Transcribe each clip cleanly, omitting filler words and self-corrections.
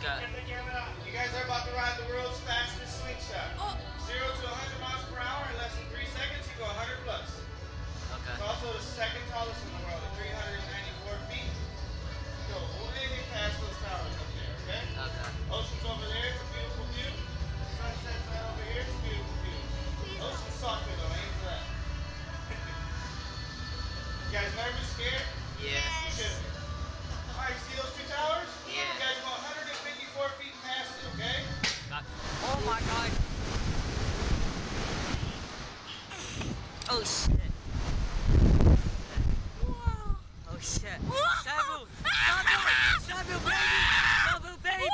Okay. You guys are about to ride the world's fastest slingshot. Oh. 0 to 100 miles per hour in less than 3 seconds. You go 100 plus. Okay. It's also the second tallest in the world at 394 feet. So we'll get anything past those towers up there, okay? Okay. Ocean's over there. It's a beautiful view. Sunset's right over here. It's a beautiful view. Ocean's softer though. Aim for that. You guys nervous, scared? Yeah. Yes. Alright, see those two towers? Yeah. You guys go 154 feet past it, okay? Oh my god. Oh shit. Whoa. Oh shit. Sabu! Sabu!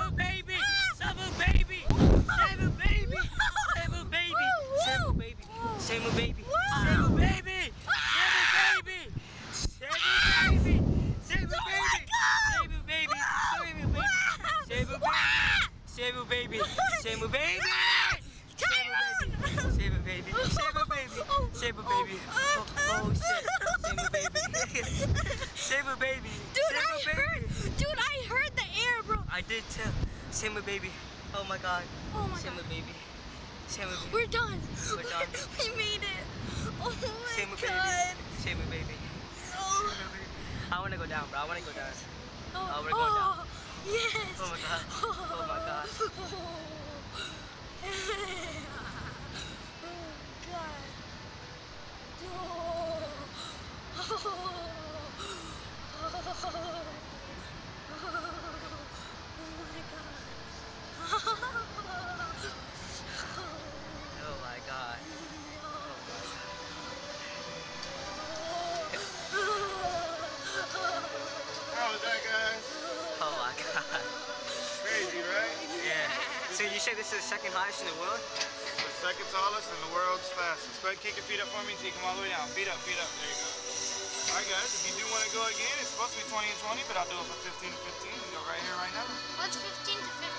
Sabu baby! Sabu baby! Sabu baby! Sabu baby! Sabu baby! Sabu baby! Sabu baby! Sabu baby! Sabu baby! Sabu baby! Sabu baby! Save a baby, save a baby, save a baby, save a baby, save a baby, oh shit, save a baby, save a baby, dude, I heard the air, bro. I did too. Save a baby, oh my god, save a baby, save a baby. We're done. We're done. We made it. Oh my god. Save a baby. I wanna go down, bro. I wanna go down. I wanna go down. Yes! Oh my god. Oh my god. Oh god. Oh my god. How was that, guys? Oh my god. Crazy, right? Yeah. So you say this is the second highest in the world? It's the second tallest and the world's fastest. Go ahead, kick your feet up for me until you come all the way down. Feet up, feet up. There you go. Alright guys, if you do want to go again, it's supposed to be 20 and 20, but I'll do it for 15 to 15. You go right here, right now. What's 15 to 15?